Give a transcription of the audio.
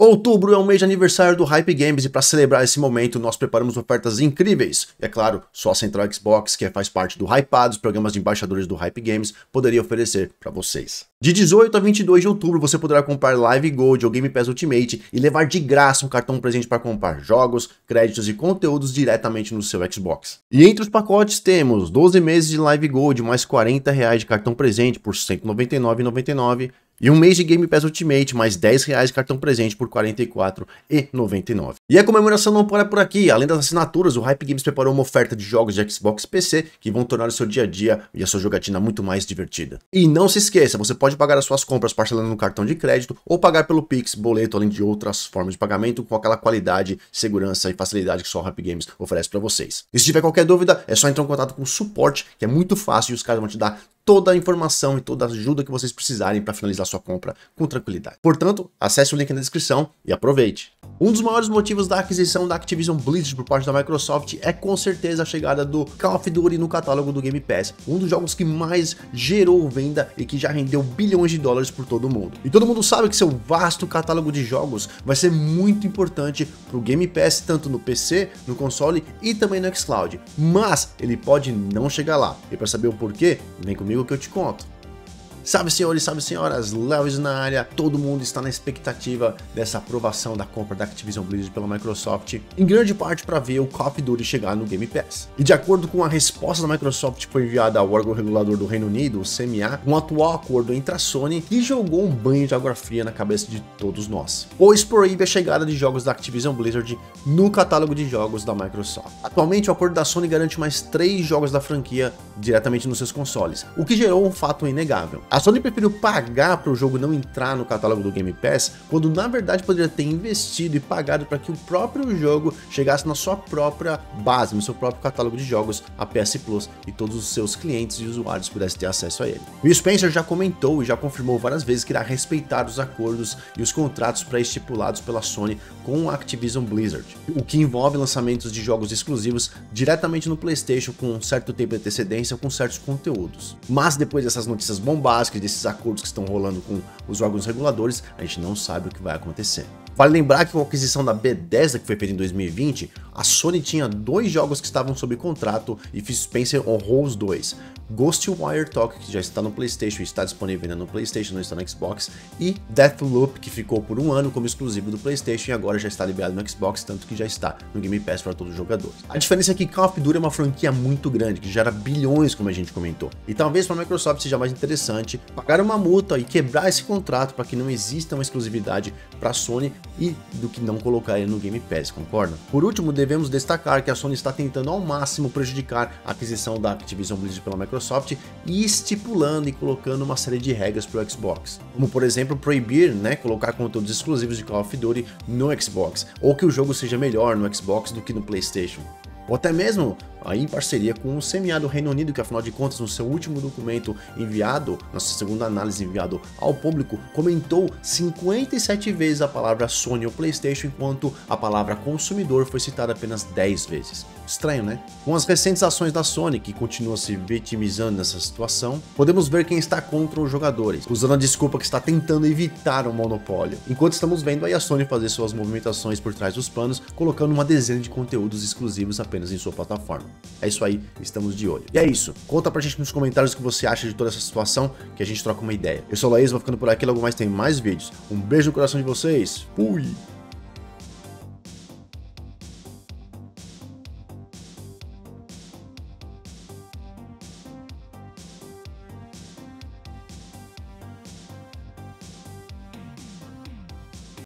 Outubro é o mês de aniversário do Hype Games e para celebrar esse momento nós preparamos ofertas incríveis. E é claro, só a Central Xbox, que faz parte do Hypad, os programas de embaixadores do Hype Games, poderia oferecer para vocês. De 18 a 22 de outubro você poderá comprar Live Gold ou Game Pass Ultimate e levar de graça um cartão presente para comprar jogos, créditos e conteúdos diretamente no seu Xbox. E entre os pacotes temos 12 meses de Live Gold mais R$40 de cartão presente por R$199,99. E um mês de Game Pass Ultimate, mais R$10 cartão presente por R$44,99. E a comemoração não para por aqui. Além das assinaturas, o Hype Games preparou uma oferta de jogos de Xbox PC que vão tornar o seu dia a dia e a sua jogatina muito mais divertida. E não se esqueça, você pode pagar as suas compras parcelando no cartão de crédito ou pagar pelo Pix, boleto, além de outras formas de pagamento com aquela qualidade, segurança e facilidade que só o Hype Games oferece para vocês. E se tiver qualquer dúvida, é só entrar em contato com o suporte, que é muito fácil e os caras vão te dar toda a informação e toda a ajuda que vocês precisarem para finalizar sua compra com tranquilidade. Portanto, acesse o link na descrição e aproveite. Um dos maiores motivos da aquisição da Activision Blizzard por parte da Microsoft é com certeza a chegada do Call of Duty no catálogo do Game Pass, um dos jogos que mais gerou venda e que já rendeu bilhões de dólares por todo mundo. E todo mundo sabe que seu vasto catálogo de jogos vai ser muito importante para o Game Pass, tanto no PC, no console e também no xCloud, mas ele pode não chegar lá. E para saber o porquê, vem comigo que eu te conto. Salve senhores, salve senhoras, Léo na área, todo mundo está na expectativa dessa aprovação da compra da Activision Blizzard pela Microsoft, em grande parte para ver o Call of Duty chegar no Game Pass. E de acordo com a resposta da Microsoft que foi enviada ao órgão regulador do Reino Unido, o CMA, um atual acordo entre a Sony que jogou um banho de água fria na cabeça de todos nós, pois proíbe a chegada de jogos da Activision Blizzard no catálogo de jogos da Microsoft. Atualmente o acordo da Sony garante mais 3 jogos da franquia diretamente nos seus consoles, o que gerou um fato inegável. A Sony preferiu pagar para o jogo não entrar no catálogo do Game Pass, quando na verdade poderia ter investido e pagado para que o próprio jogo chegasse na sua própria base, no seu próprio catálogo de jogos, a PS Plus, e todos os seus clientes e usuários pudessem ter acesso a ele. E o Spencer já comentou e já confirmou várias vezes que irá respeitar os acordos e os contratos pré-estipulados pela Sony com a Activision Blizzard, o que envolve lançamentos de jogos exclusivos diretamente no PlayStation com um certo tempo de antecedência, com certos conteúdos. Mas depois dessas notícias bombásticas, desses acordos que estão rolando com os órgãos reguladores, a gente não sabe o que vai acontecer. Vale lembrar que com a aquisição da Bethesda, que foi feita em 2020, a Sony tinha 2 jogos que estavam sob contrato e Spencer honrou os 2. Ghostwire: Tokyo, que já está no PlayStation e está disponível ainda no PlayStation, não está no Xbox, e Deathloop, que ficou por um ano como exclusivo do PlayStation e agora já está liberado no Xbox, tanto que já está no Game Pass para todos os jogadores. A diferença é que Call of Duty é uma franquia muito grande, que gera bilhões, como a gente comentou, e talvez para a Microsoft seja mais interessante pagar uma multa e quebrar esse contrato para que não exista uma exclusividade para a Sony e do que não colocar ele no Game Pass, concorda? Por último, devemos destacar que a Sony está tentando ao máximo prejudicar a aquisição da Activision Blizzard pela Microsoft e estipulando e colocando uma série de regras para o Xbox, como por exemplo proibir, né, colocar conteúdos exclusivos de Call of Duty no Xbox, ou que o jogo seja melhor no Xbox do que no PlayStation, ou até mesmo aí em parceria com o CMA do Reino Unido, que afinal de contas no seu último documento enviado, na sua segunda análise enviado ao público, comentou 57 vezes a palavra Sony ou PlayStation, enquanto a palavra consumidor foi citada apenas 10 vezes. Estranho, né? Com as recentes ações da Sony, que continua se vitimizando nessa situação, podemos ver quem está contra os jogadores, usando a desculpa que está tentando evitar o monopólio, enquanto estamos vendo aí a Sony fazer suas movimentações por trás dos panos, colocando uma dezena de conteúdos exclusivos apenas em sua plataforma. É isso aí, estamos de olho. E é isso, conta pra gente nos comentários o que você acha de toda essa situação, que a gente troca uma ideia. Eu sou o Laís, vou ficando por aqui, logo mais tem mais vídeos. Um beijo no coração de vocês, fui!